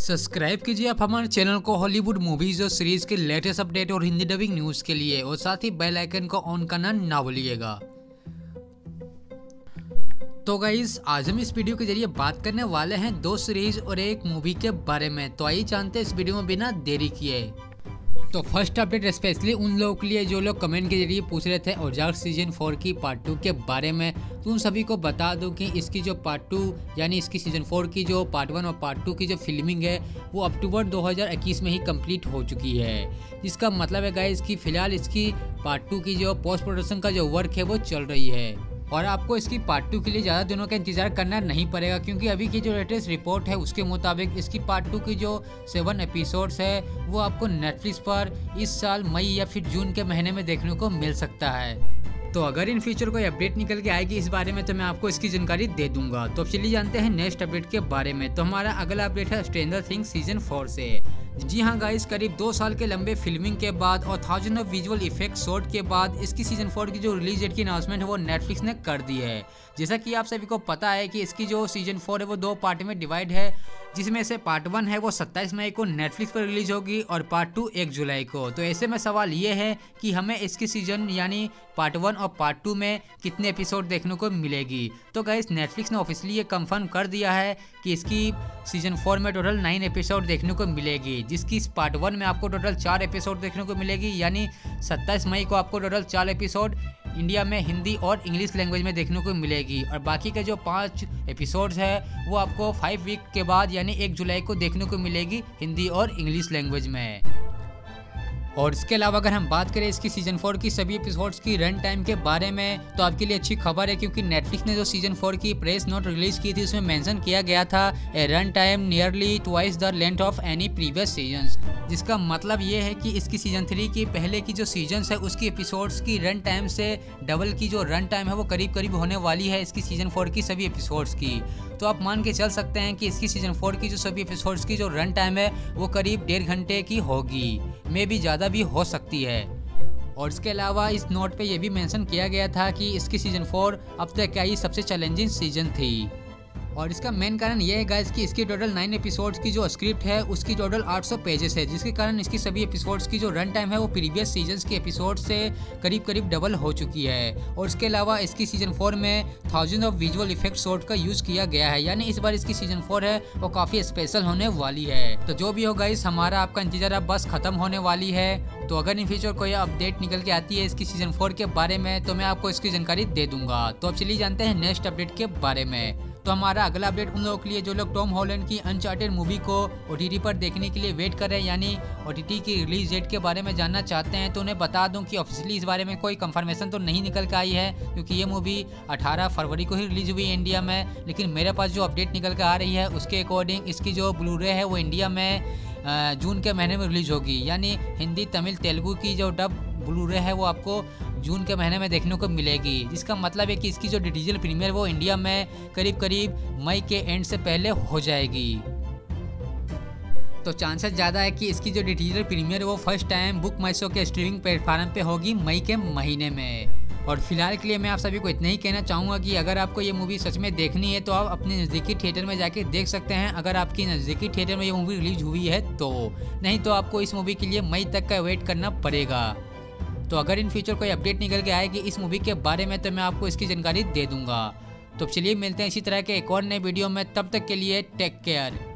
Subscribe कीजिए आप हमारे चैनल को हॉलीवुड मूवीज और सीरीज के लेटेस्ट अपडेट और हिंदी डबिंग न्यूज के लिए, और साथ ही बेल आइकन को ऑन करना ना भूलिएगा। तो गाइज, आज हम इस वीडियो के जरिए बात करने वाले हैं 2 सीरीज और 1 मूवी के बारे में। तो आइए जानते हैं इस वीडियो में बिना देरी किए। तो फर्स्ट अपडेट स्पेशली उन लोगों के लिए जो लोग कमेंट के जरिए पूछ रहे थे औजार सीजन 4 की पार्ट 2 के बारे में। तो उन सभी को बता दूं कि इसकी जो पार्ट 2 यानी इसकी सीजन 4 की जो पार्ट 1 और पार्ट 2 की जो फिल्मिंग है वो अक्टूबर 2021 में ही कंप्लीट हो चुकी है। इसका मतलब है गाइस कि फिलहाल इसकी पार्ट 2 की जो पोस्ट प्रोडक्शन का जो वर्क है वो चल रही है, और आपको इसकी पार्ट 2 के लिए ज़्यादा दिनों का इंतजार करना नहीं पड़ेगा, क्योंकि अभी की जो लेटेस्ट रिपोर्ट है उसके मुताबिक इसकी पार्ट 2 की जो 7 एपिसोड्स है वो आपको नेटफ्लिक्स पर इस साल मई या फिर जून के महीने में देखने को मिल सकता है। तो अगर इन फ्यूचर कोई अपडेट निकल के आएगी इस बारे में तो मैं आपको इसकी जानकारी दे दूंगा। तो चलिए जानते हैं नेक्स्ट अपडेट के बारे में। तो हमारा अगला अपडेट है स्ट्रेंजर थिंग्स सीजन 4 से। जी हाँ गाइस, करीब 2 साल के लंबे फिल्मिंग के बाद और thousand of visual effect shot के बाद इसकी सीजन 4 की जो रिलीज डेट की अनाउंसमेंट है वो नेटफ्लिक्स ने कर दी है। जैसा कि आप सभी को पता है कि इसकी जो सीजन 4 है वो 2 पार्ट में डिवाइड है, जिसमें से पार्ट 1 है वो 27 मई को नेटफ्लिक्स पर रिलीज होगी और पार्ट 2 1 जुलाई को। तो ऐसे में सवाल ये है कि हमें इसकी सीजन यानी पार्ट 1 और पार्ट 2 में कितने एपिसोड देखने को मिलेगी। तो गाइस, नेटफ्लिक्स ने ऑफिशियली ये कंफर्म कर दिया है कि इसकी सीजन 4 में टोटल 9 एपिसोड देखने को मिलेगी, जिसकी इस पार्ट 1 में आपको टोटल 4 एपिसोड देखने को मिलेगी, यानी 27 मई को आपको टोटल 4 एपिसोड इंडिया में हिंदी और इंग्लिश लैंग्वेज में देखने को मिलेगी, और बाकी के जो 5 एपिसोड्स है वो आपको 5 वीक के बाद यानी 1 जुलाई को देखने को मिलेगी हिंदी और इंग्लिश लैंग्वेज में। और इसके अलावा अगर हम बात करें इसकी सीजन 4 की सभी एपिसोड्स की रन टाइम के बारे में, तो आपके लिए अच्छी खबर है, क्योंकि नेटफ्लिक्स ने जो सीजन 4 की प्रेस नोट रिलीज की थी उसमें मेंशन किया गया था a run time nearly twice the length of any previous seasons. जिसका मतलब ये है कि इसकी सीजन 3 की पहले की जो सीजन्स है उसकी एपिसोड्स की रन टाइम से डबल की जो रन टाइम है वो करीब करीब होने वाली है इसकी सीजन 4 की सभी एपिसोड्स की। तो आप मान के चल सकते हैं कि इसकी सीजन 4 की जो सभी एपिसोड्स की जो रन टाइम है वो करीब 1.5 घंटे की होगी, मे भी ज़्यादा भी हो सकती है। और इसके अलावा इस नोट पे यह भी मेंशन किया गया था कि इसकी सीजन 4 अब तक का ही सबसे चैलेंजिंग सीजन थी, और इसका मेन कारण यह है गाइस कि इसकी टोटल 9 एपिसोड्स की जो स्क्रिप्ट है उसकी टोटल 800 पेजेस है, जिसके कारण इसकी सभी एपिसोड्स की जो रन टाइम है वो प्रीवियस सीजन्स के एपिसोड से करीब करीब डबल हो चुकी है। और इसके अलावा इसकी सीजन 4 में thousand of visual effect shot का यूज़ किया गया है, यानी इस बार इसकी सीजन 4 है वो काफ़ी स्पेशल होने वाली है। तो जो भी हो गाइस, हमारा आपका इंतजार अब बस ख़त्म होने वाली है। तो अगर इन फ्यूचर कोई अपडेट निकल के आती है इसकी सीजन 4 के बारे में तो मैं आपको इसकी जानकारी दे दूंगा। तो अब चलिए जानते हैं नेक्स्ट अपडेट के बारे में। तो हमारा अगला अपडेट उन लोगों के लिए जो लोग टॉम हॉलैंड की अनचार्टेड मूवी को ओटीटी पर देखने के लिए वेट कर रहे हैं, यानी ओटीटी की रिलीज डेट के बारे में जानना चाहते हैं, तो उन्हें बता दूं कि ऑफिशियली इस बारे में कोई कंफर्मेशन तो नहीं निकल के आई है, क्योंकि ये मूवी 18 फरवरी को ही रिलीज हुई है इंडिया में। लेकिन मेरे पास जो अपडेट निकल के आ रही है उसके अकॉर्डिंग इसकी जो ब्लूरे है वो इंडिया में जून के महीने में रिलीज होगी, यानी हिंदी तमिल तेलुगू की जो डब ब्लूरे है वो आपको जून के महीने में देखने को मिलेगी। इसका मतलब है कि इसकी जो डिजिटल प्रीमियर वो इंडिया में करीब करीब मई के एंड से पहले हो जाएगी। तो चांसेस ज़्यादा है कि इसकी जो डिजिटल प्रीमियर वो फर्स्ट टाइम बुक माई शो के स्ट्रीमिंग प्लेटफार्म पे होगी मई के महीने में। और फिलहाल के लिए मैं आप सभी को इतना ही कहना चाहूँगा कि अगर आपको ये मूवी सच में देखनी है तो आप अपने नज़दीकी थिएटर में जाके देख सकते हैं, अगर आपकी नज़दीकी थिएटर में ये मूवी रिलीज हुई है तो। नहीं तो आपको इस मूवी के लिए मई तक का वेट करना पड़ेगा। तो अगर इन फ्यूचर कोई अपडेट निकल के आएगी इस मूवी के बारे में तो मैं आपको इसकी जानकारी दे दूंगा। तो चलिए मिलते हैं इसी तरह के एक और नए वीडियो में, तब तक के लिए टेक केयर।